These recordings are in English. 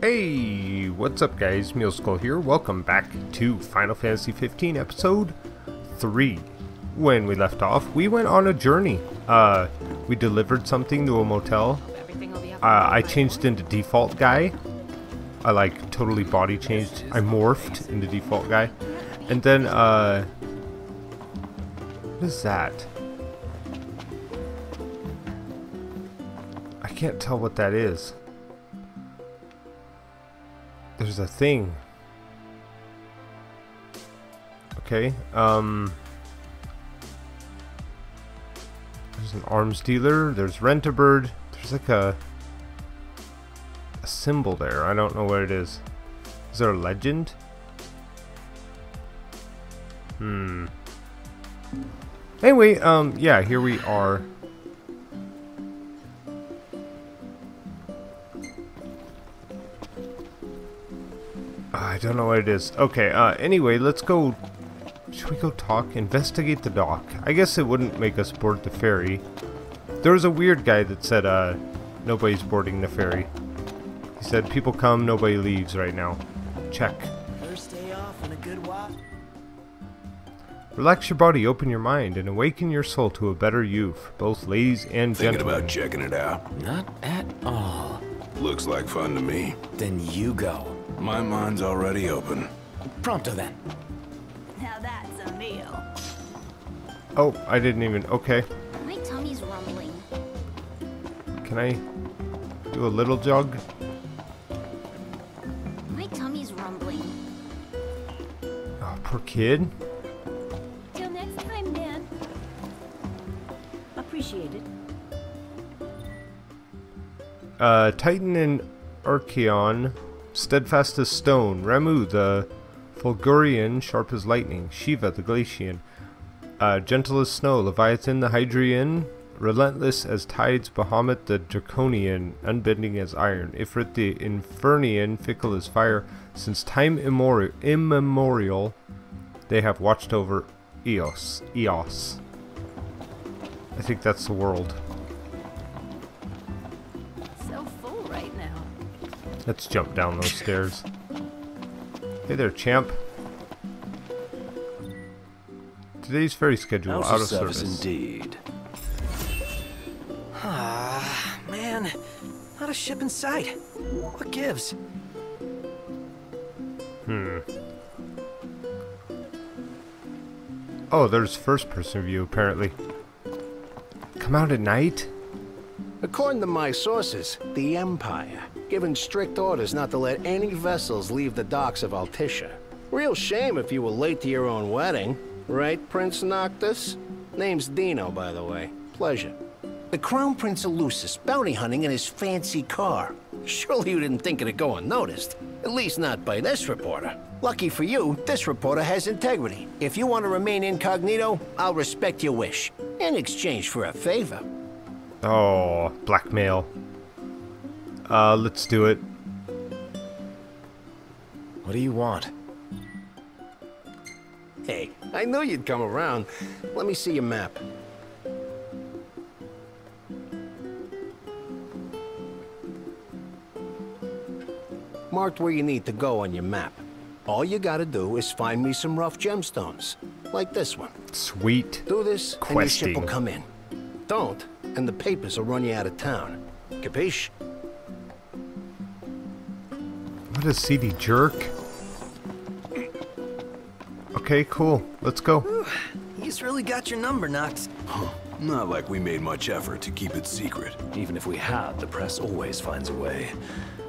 Hey, what's up guys, MuleSkull here, welcome back to Final Fantasy XV episode 3. When we left off, we went on a journey. We delivered something to a motel. I changed into default guy. I like totally body changed. I morphed into default guy. And then, what is that? I can't tell what that is. There's a thing. Okay, there's an arms dealer, there's Rent-A-Bird, there's like a symbol there. I don't know what it is. Is there a legend? Anyway, yeah, here we are. I don't know what it is. Okay, anyway, let's go... Should we go talk? Investigate the dock. I guess it wouldn't make us board the ferry. There was a weird guy that said, nobody's boarding the ferry. He said, people come, nobody leaves right now. Check. First day off and a good walk. Relax your body, open your mind, and awaken your soul to a better you for both ladies and gentlemen. Thinking about checking it out? Not at all. Looks like fun to me. Then you go. My mind's already open. Prompto then. Now that's a meal. Oh, I didn't even. Okay. My tummy's rumbling. Can I do a little jog? My tummy's rumbling. Oh, poor kid. Till next time, man. Appreciate it. Titan and Archeon. Steadfast as stone, Ramu the Fulgurian, sharp as lightning, Shiva the Glacian, gentle as snow, Leviathan the Hydrian, relentless as tides, Bahamut the Draconian, unbending as iron, Ifrit the Infernian, fickle as fire. Since time immemorial, they have watched over Eos. I think that's the world. Let's jump down those stairs. Hey there, champ. Today's ferry schedule out of service. Indeed. Ah, man, not a ship in sight. What gives? Oh, there's first-person view apparently. Come out at night? According to my sources, the Empire, given strict orders not to let any vessels leave the docks of Altissia. Real shame if you were late to your own wedding, right, Prince Noctis? Name's Dino, by the way. Pleasure. The Crown Prince of Lucis, bounty hunting in his fancy car. Surely you didn't think it'd go unnoticed. At least not by this reporter. Lucky for you, this reporter has integrity. If you want to remain incognito, I'll respect your wish, in exchange for a favor. Oh, blackmail. Let's do it. What do you want? Hey, I knew you'd come around. Let me see your map. Marked where you need to go on your map. All you gotta do is find me some rough gemstones, like this one. Sweet. Do this, and your ship will come in. Don't, and the papers will run you out of town. Capiche? What a seedy jerk. Okay, cool. Let's go. Ooh, he's really got your number, Nox. Huh. Not like we made much effort to keep it secret. Even if we had, the press always finds a way.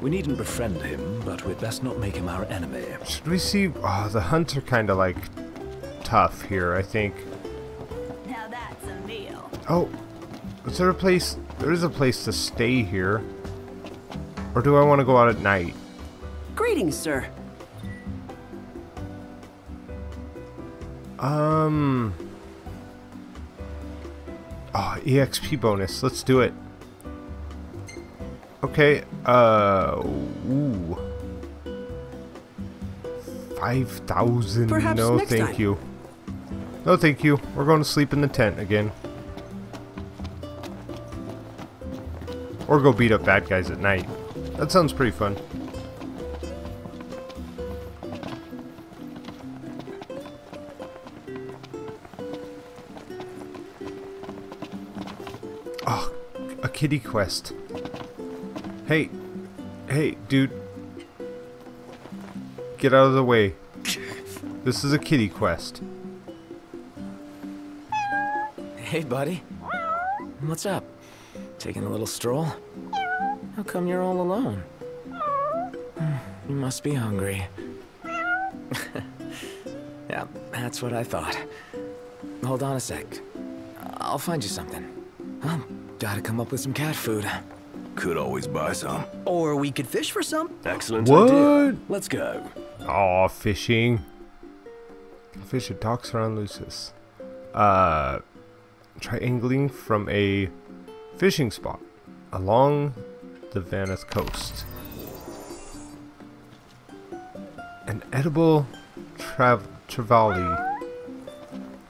We needn't befriend him, but we'd best not make him our enemy. Should we see... Oh, the hunts are kind of, like, tough here, I think. Now that's a meal. Oh. Is there a place? There is a place to stay here. Or do I want to go out at night? Greetings, sir. Oh, EXP bonus. Let's do it. Okay. Ooh. 5,000. No, thank you. No, thank you. We're going to sleep in the tent again. Or go beat up bad guys at night. That sounds pretty fun. kitty quest. Hey. Hey, dude. Get out of the way. This is a kitty quest. Hey, buddy. What's up? Taking a little stroll? How come you're all alone? You must be hungry. Yeah, that's what I thought. Hold on a sec. I'll find you something. Huh? Gotta come up with some cat food. Could always buy some. Or we could fish for some. Excellent idea. Let's go. Aw, fishing. Fish that talks around Lucis. Try angling from a fishing spot along the Vanus coast. An edible trevally.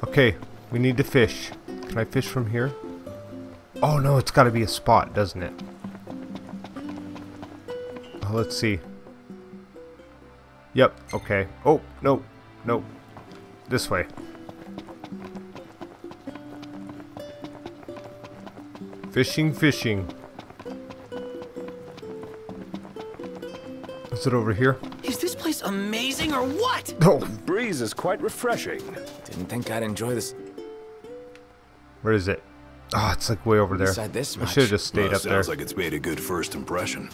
Okay, we need to fish. Can I fish from here? Oh no, it's gotta be a spot, doesn't it? Oh, let's see. Yep, okay. Oh, no, no. This way. Fishing, fishing. Is it over here? Is this place amazing or what? Oh. The breeze is quite refreshing. Didn't think I'd enjoy this. Where is it? Oh, it's like way over there. Inside this much. I should have just stayed up there. Sounds like it's made a good first impression.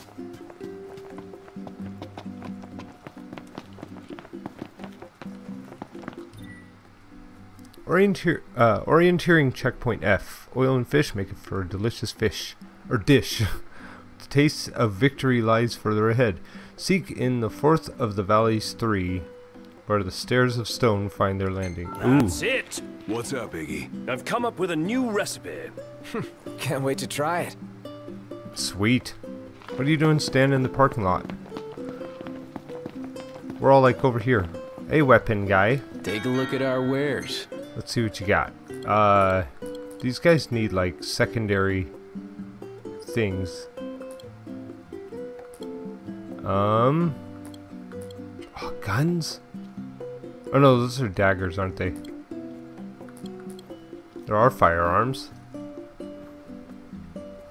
Orienteering checkpoint F. Oil and fish make it for a delicious fish. Or dish. The taste of victory lies further ahead. Seek in the fourth of the valleys three, where the stairs of stone find their landing. Ooh. That's it! What's up, Iggy? I've come up with a new recipe. Can't wait to try it. Sweet. What are you doing standing in the parking lot? We're all like over here. Hey, weapon guy. Take a look at our wares. Let's see what you got. These guys need like secondary things. Oh, guns? Oh no, those are daggers, aren't they? There are firearms.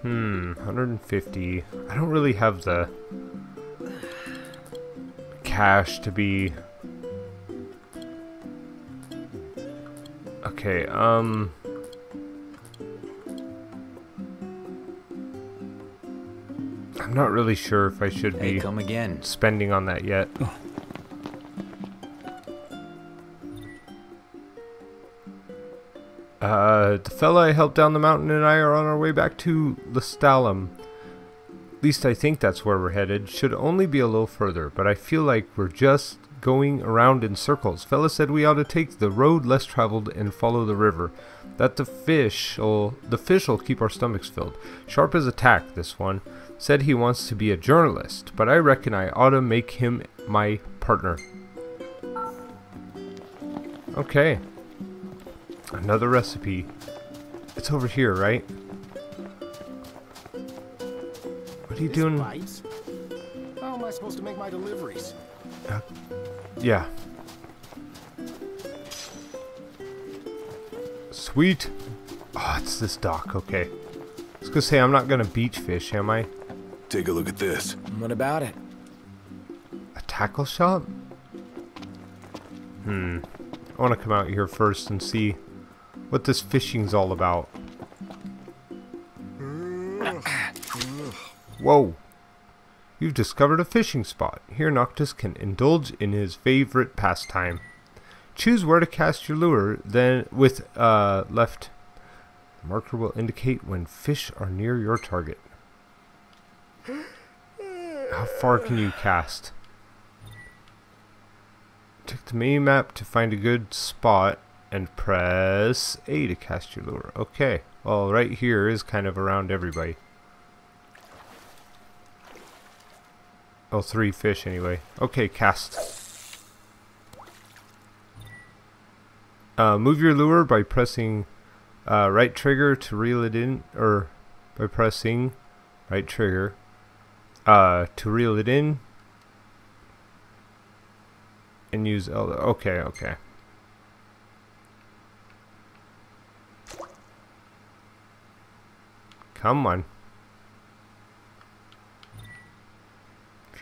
150. I don't really have the cash to be. Okay, I'm not really sure if I should be spending on that yet. The fella I helped down the mountain and I are on our way back to Lestalum. At least I think that's where we're headed. Should only be a little further, but I feel like we're just going around in circles. Fella said we ought to take the road less traveled and follow the river. That the fish will keep our stomachs filled. Sharp as a tack, this one. Said he wants to be a journalist, but I reckon I ought to make him my partner. Okay. Another recipe. It's over here, right? What are you doing? How am I supposed to make my deliveries? Yeah. Sweet. Oh, it's this dock. Okay. I was gonna say I'm not gonna beach fish, am I? Take a look at this. What about it? A tackle shop? I want to come out here first and see what this fishing's all about. Whoa. You've discovered a fishing spot. Here Noctis can indulge in his favorite pastime. Choose where to cast your lure, then with left. The marker will indicate when fish are near your target. How far can you cast? Take the mini map to find a good spot and press A to cast your lure. Okay, well right here is kind of around everybody. Oh, three fish anyway. Okay, cast. Move your lure by pressing right trigger to reel it in, or by pressing right trigger to reel it in, and use L. Okay, okay. Come on.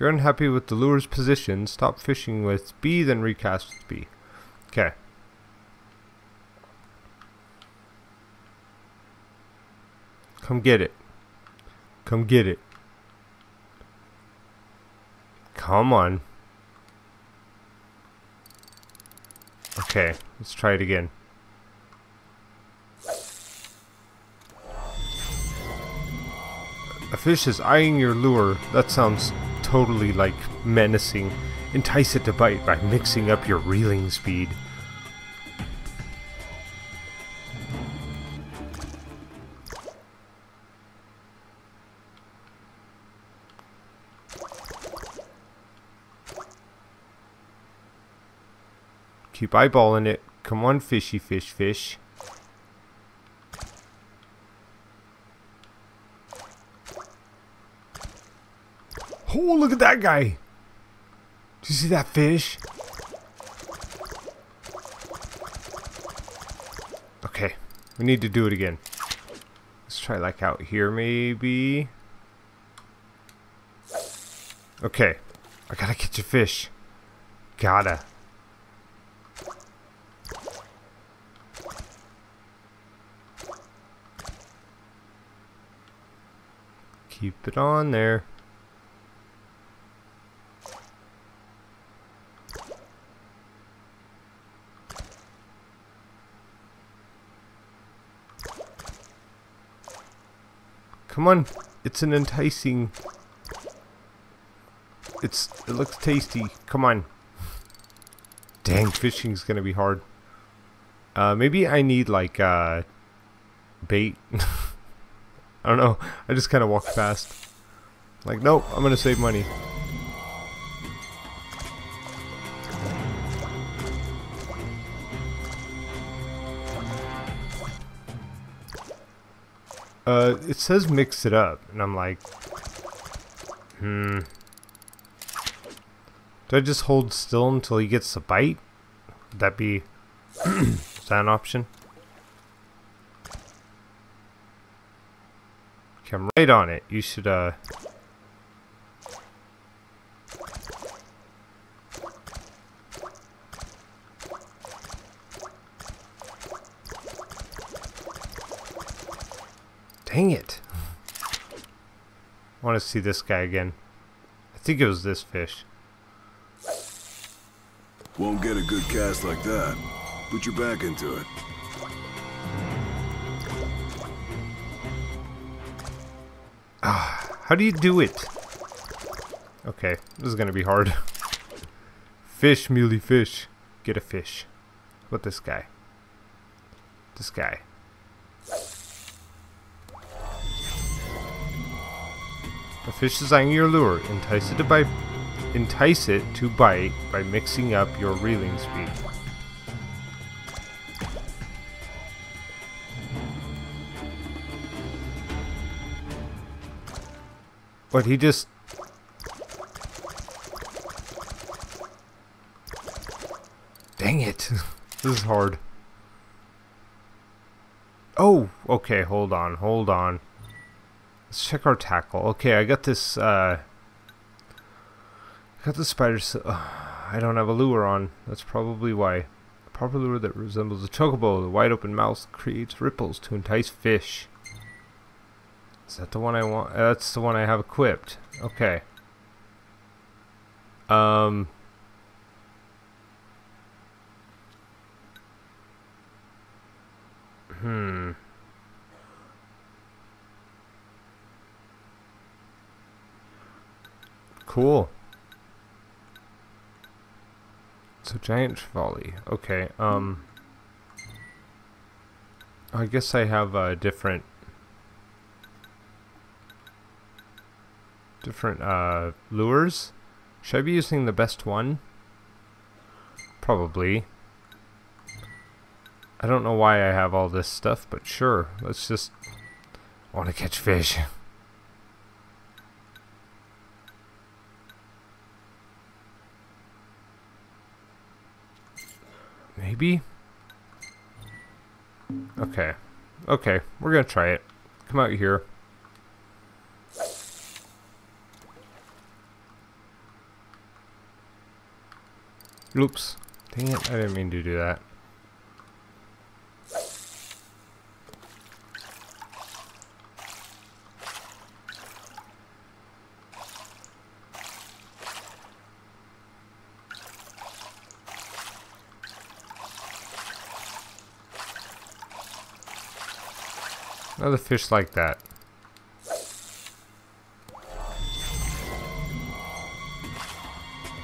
you're unhappy with the lure's position, stop fishing with B, then recast with B. Okay. Come get it. Come get it. Come on. Okay, let's try it again. A fish is eyeing your lure. That sounds totally like menacing. Entice it to bite by mixing up your reeling speed. Keep eyeballing it. Come on, fishy fish fish. Oh, look at that guy. Do you see that fish? Okay, we need to do it again. Let's try like out here maybe. Okay, I gotta catch a fish. Gotta. Keep it on there. Come on, it's an enticing. It looks tasty. Come on. Dang, fishing's gonna be hard. Maybe I need like bait. I don't know. I just kind of walk past. Like, nope, I'm going to save money. It says mix it up, and I'm like, do I just hold still until he gets a bite? Would that be is that an option? I'm right on it. You should, Dang it. I want to see this guy again. I think it was this fish. Won't get a good cast like that. Put your back into it. How do you do it? Okay, this is gonna be hard. Fish, muley, fish. Get a fish. What this guy? This guy. A fish is eyeing your lure. Entice it to bite by mixing up your reeling speed. But he just... Dang it. This is hard. Oh, okay, hold on, hold on. Let's check our tackle. Okay, I got this, I got the spider... I don't have a lure on. That's probably why. A proper lure that resembles a chocobo. The wide open mouth creates ripples to entice fish. Is that the one I want? That's the one I have equipped. Okay. Cool. It's a giant volley. Okay. I guess I have a different lures. Should I be using the best one? Probably. I don't know why I have all this stuff, but sure. Let's just... I want to catch fish. Maybe? Okay. Okay, we're gonna try it. Come out here. Oops. Dang it, I didn't mean to do that. Another fish like that.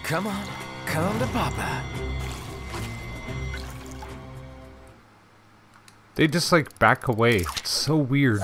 Come on, come to Papa. They just like back away. It's so weird.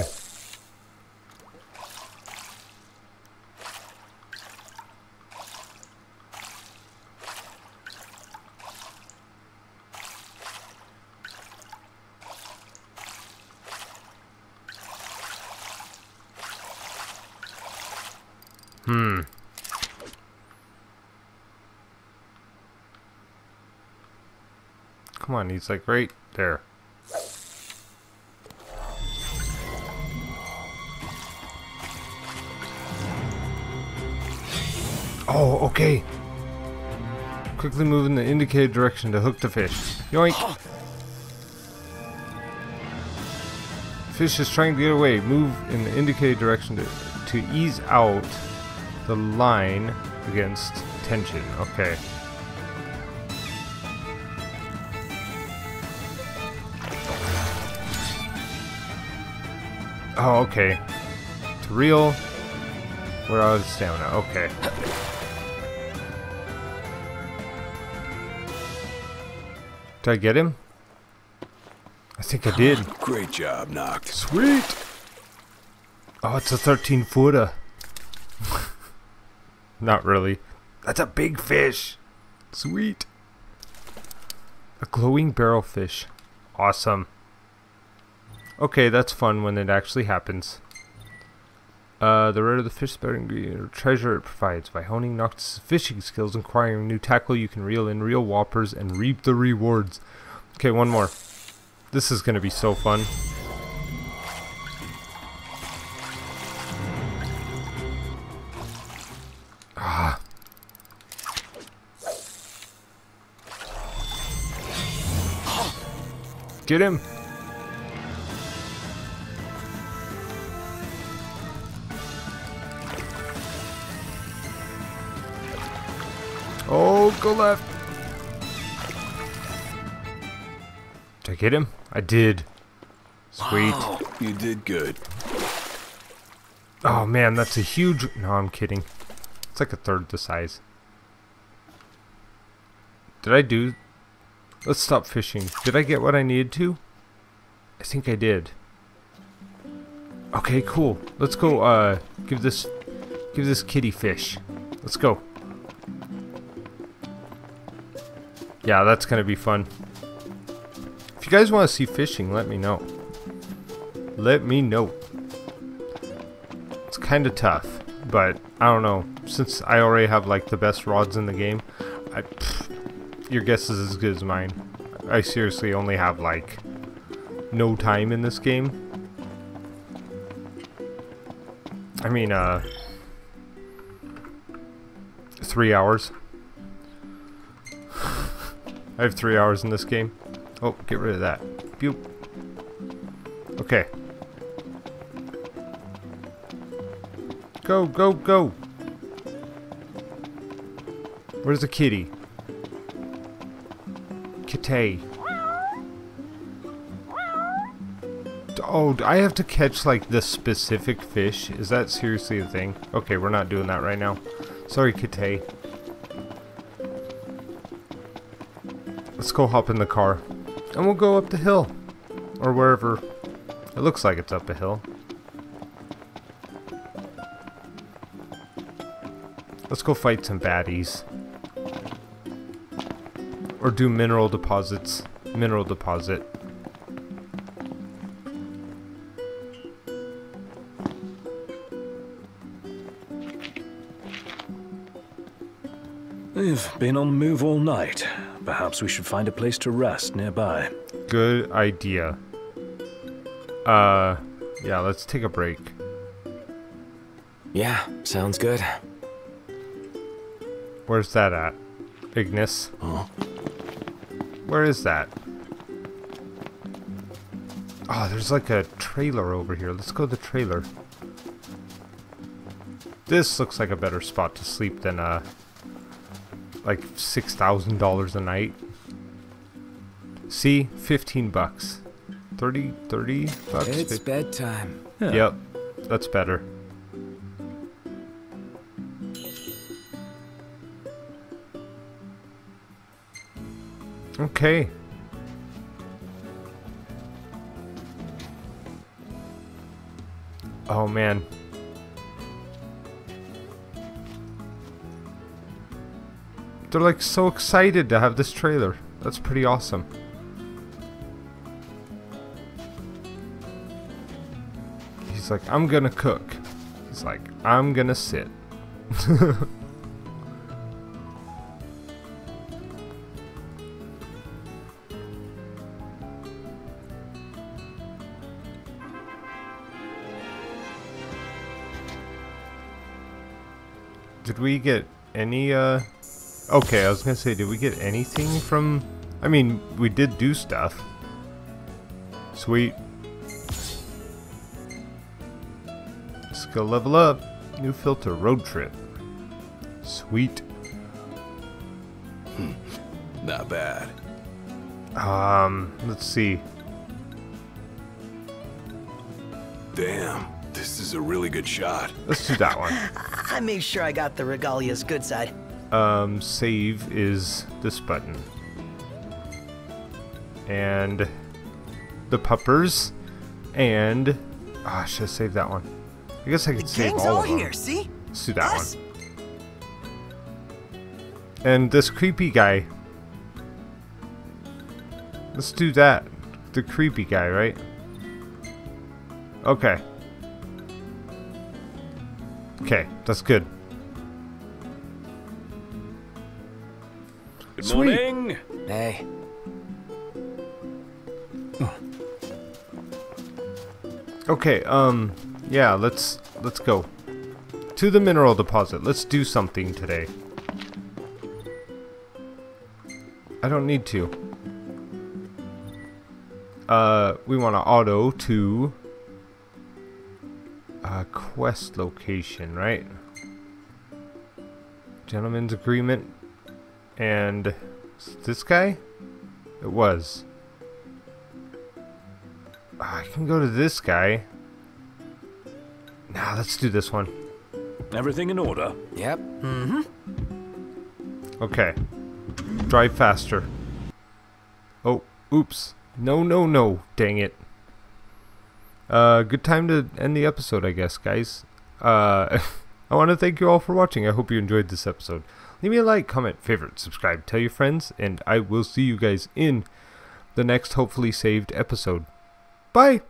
Come on, he's like right there. Oh, okay. Quickly move in the indicated direction to hook the fish. Yoink! Fish is trying to get away. Move in the indicated direction to ease out the line against tension. Okay. Oh, okay. To reel. We're out of stamina. Okay. Did I get him? I think I did. Great job, Noctis. Sweet! Oh, it's a 13-footer. Not really. That's a big fish. Sweet. A glowing barrelfish. Awesome. Okay, that's fun when it actually happens. The rare of the fish better ingredient or treasure it provides. By honing Noctis' fishing skills and acquiring new tackle, you can reel in real whoppers and reap the rewards. Okay, one more. This is going to be so fun. Ah. Get him! Oh, go left. Did I get him? I did. Sweet. Wow, you did good. Oh man, that's a huge... No, I'm kidding. It's like a third the size. Did I do... Let's stop fishing. Did I get what I needed to? I think I did. Okay, cool. Let's go, give this kitty fish. Let's go. Yeah, that's going to be fun. If you guys want to see fishing, let me know. Let me know. It's kind of tough, but I don't know. Since I already have like the best rods in the game, your guess is as good as mine. I seriously only have like no time in this game. I mean, 3 hours. I have 3 hours in this game. Oh, get rid of that. Pew. Okay. Go, go, go! Where's the kitty? Kitty. Oh, I have to catch like this specific fish? Is that seriously a thing? Okay, we're not doing that right now. Sorry, Kitty. Let's go hop in the car, and we'll go up the hill, or wherever. It looks like it's up a hill. Let's go fight some baddies. Or do mineral deposits. Mineral deposit. They've been on the move all night. Perhaps we should find a place to rest nearby. Good idea. Yeah, let's take a break. Yeah, sounds good. Where's that at? Ignis. Huh? Where is that? Oh, there's like a trailer over here. Let's go to the trailer. This looks like a better spot to sleep than like $6,000 a night. See, 15 bucks. 30 bucks. It's bedtime. Huh. Yep. That's better. Okay. Oh man. They're like so excited to have this trailer. That's pretty awesome. He's like, I'm gonna cook. He's like, I'm gonna sit. Did we get any, okay, I was gonna say, did we get anything from... I mean, we did do stuff. Sweet. Skill level up. New filter, road trip. Sweet. Not bad. Let's see. Damn, this is a really good shot. Let's do that one. I make sure I got the regalia's good side. Save is this button. And the puppers. And I should have saved that one. I guess I could save all of them. Here, see? Let's do that one. And this creepy guy. Let's do that. The creepy guy, right? Okay. Okay, that's good. Good morning. Sweet. Hey. Okay, yeah, let's go to the mineral deposit. Let's do something today. I don't need to. We want to auto to quest location, right? Gentleman's agreement. And this guy? It was. I can go to this guy. Nah, let's do this one. Everything in order. Yep. Mm-hmm. Okay. Drive faster. Oh, oops. No. Dang it. Good time to end the episode, I guess, guys. I want to thank you all for watching. I hope you enjoyed this episode. Leave me a like, comment, favorite, subscribe, tell your friends, and I will see you guys in the next hopefully saved episode. Bye!